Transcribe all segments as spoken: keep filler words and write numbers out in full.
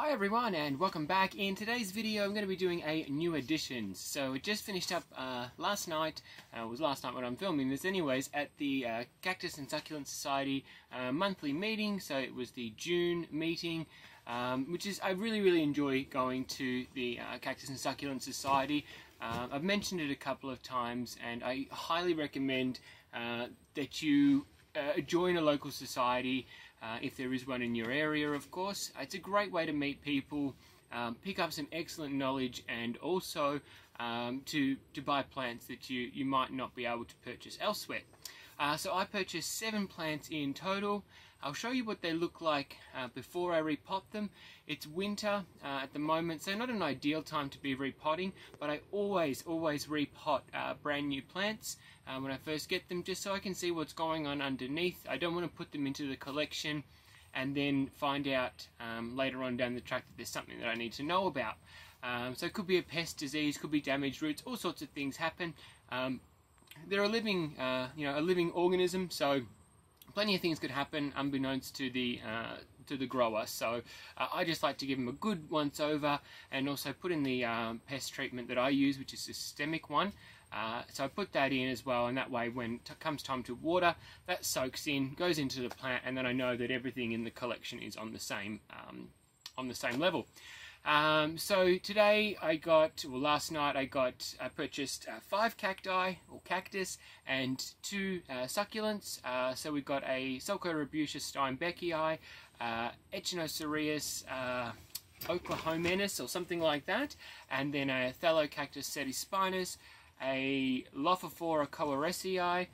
Hi everyone and welcome back. In today's video I'm going to be doing a new edition. So it just finished up uh, last night, uh, it was last night when I'm filming this anyways, at the uh, Cactus and Succulent Society uh, monthly meeting. So it was the June meeting, um, which is, I really really enjoy going to the uh, Cactus and Succulent Society. Uh, I've mentioned it a couple of times and I highly recommend uh, that you uh, join a local society. Uh, if there is one in your area, of course. It's a great way to meet people, um, pick up some excellent knowledge, and also um, to, to buy plants that you, you might not be able to purchase elsewhere. Uh, so I purchased seven plants in total. I'll show you what they look like uh, before I repot them. It's winter uh, at the moment, so not an ideal time to be repotting, but I always, always repot uh, brand new plants uh, when I first get them, just so I can see what's going on underneath. I don't want to put them into the collection and then find out um, later on down the track that there's something that I need to know about. Um, so it could be a pest disease, could be damaged roots, all sorts of things happen. Um, they're a living, uh, you know, a living organism, so plenty of things could happen unbeknownst to the uh, to the grower, so uh, I just like to give them a good once over and also put in the um, pest treatment that I use, which is a systemic one. Uh, so I put that in as well, and that way when it comes time to water, that soaks in, goes into the plant, and then I know that everything in the collection is on the same um, on the same level. Um, so today I got, well last night I got, I purchased uh, five cacti or cactus and two uh, succulents. Uh, so we've got a Sulcorebutia steinbachii, uh, Echinocereus uh, Oklahomaensis or something like that, and then a Thelocactus setispinus, a Lophophora koehresii,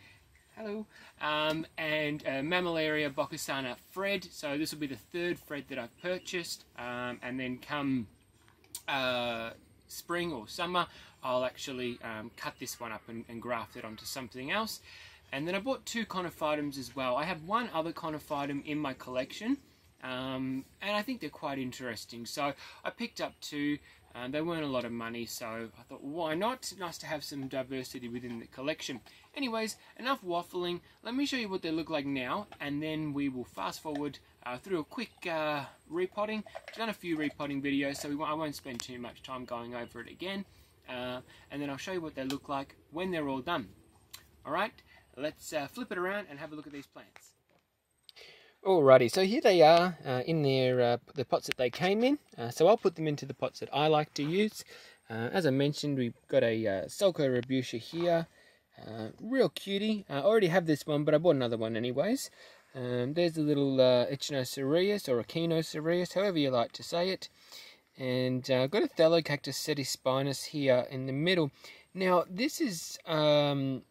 hello, um, and uh, Mammillaria Bocasana fred. So this will be the third fred that I've purchased, um, and then come uh, spring or summer I'll actually um, cut this one up and, and graft it onto something else. And then I bought two Conophytums as well. I have one other Conophytum in my collection, um, and I think they're quite interesting, so I picked up two. Um, they weren't a lot of money, so I thought, why not? Nice to have some diversity within the collection. Anyways, enough waffling. Let me show you what they look like now, and then we will fast forward uh, through a quick uh, repotting. I've done a few repotting videos, so we won't, I won't spend too much time going over it again. Uh, and then I'll show you what they look like when they're all done. Alright, let's uh, flip it around and have a look at these plants. Alrighty, so here they are uh, in their uh, the pots that they came in. Uh, so I'll put them into the pots that I like to use. Uh, as I mentioned, we've got a uh, Sulcorebutia here, uh, real cutie. I already have this one, but I bought another one anyways. Um, there's a little uh, Echinocereus or Echinocereus, however you like to say it. And uh, I've got a Thelocactus setispinus here in the middle. Now this is um,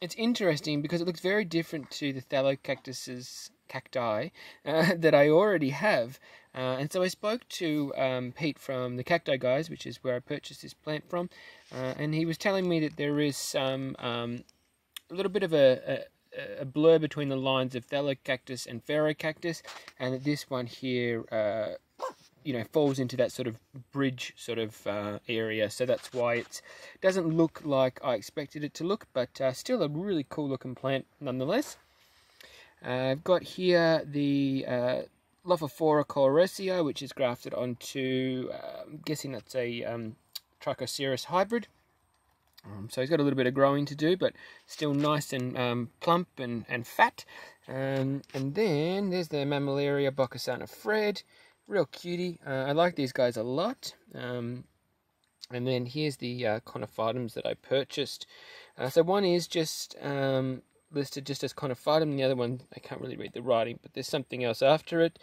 it's interesting because it looks very different to the Thelocactus's cacti uh, that I already have, uh, and so I spoke to um, Pete from the Cacti Guys, which is where I purchased this plant from, uh, and he was telling me that there is some um, a little bit of a, a, a blur between the lines of Thelocactus and Ferocactus, and that this one here uh, you know, falls into that sort of bridge sort of uh, area, so that's why it doesn't look like I expected it to look, but uh, still a really cool looking plant nonetheless. Uh, I've got here the uh, Lophophora koehresii, which is grafted onto, uh, I'm guessing that's a um, Trichocereus hybrid. Um, so he's got a little bit of growing to do, but still nice and um, plump and, and fat. Um, and then there's the Mammillaria Bocasana fred, real cutie. Uh, I like these guys a lot. Um, and then here's the uh, Conophytums that I purchased. Uh, so one is just... Um, listed just as Conophytum, the other one, I can't really read the writing, but there's something else after it,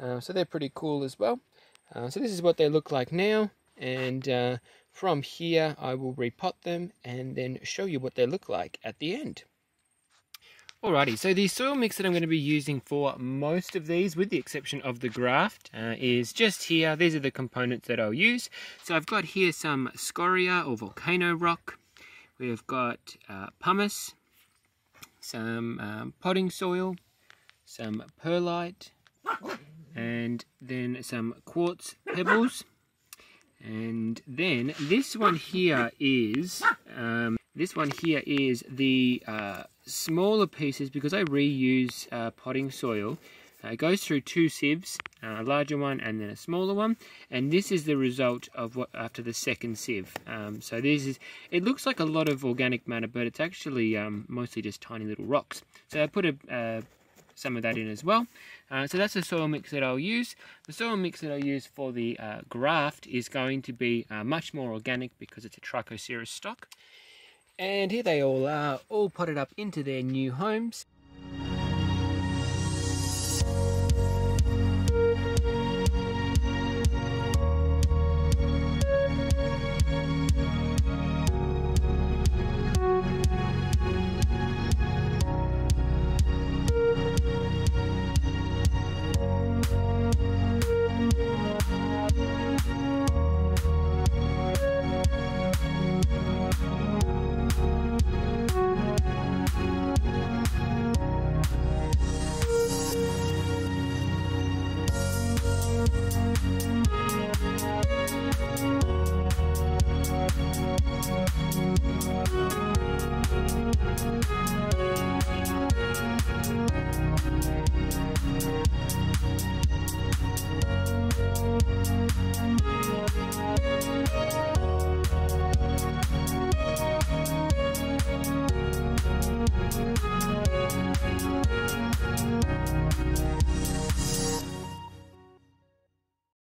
uh, so they're pretty cool as well. Uh, so this is what they look like now, and uh, from here I will repot them and then show you what they look like at the end. Alrighty, so the soil mix that I'm going to be using for most of these, with the exception of the graft, uh, is just here. These are the components that I'll use. So I've got here some scoria or volcano rock, we've got uh, pumice, some um, potting soil, some perlite, and then some quartz pebbles, and then this one here is um, this one here is the uh, smaller pieces, because I reuse uh, potting soil. Uh, it goes through two sieves, a larger one and then a smaller one, and this is the result of what after the second sieve. Um, so this is, it looks like a lot of organic matter, but it's actually um, mostly just tiny little rocks. So I put a, uh, some of that in as well. Uh, so that's the soil mix that I'll use. The soil mix that I'll use for the uh, graft is going to be uh, much more organic because it's a Trichocereus stock. And here they all are, all potted up into their new homes.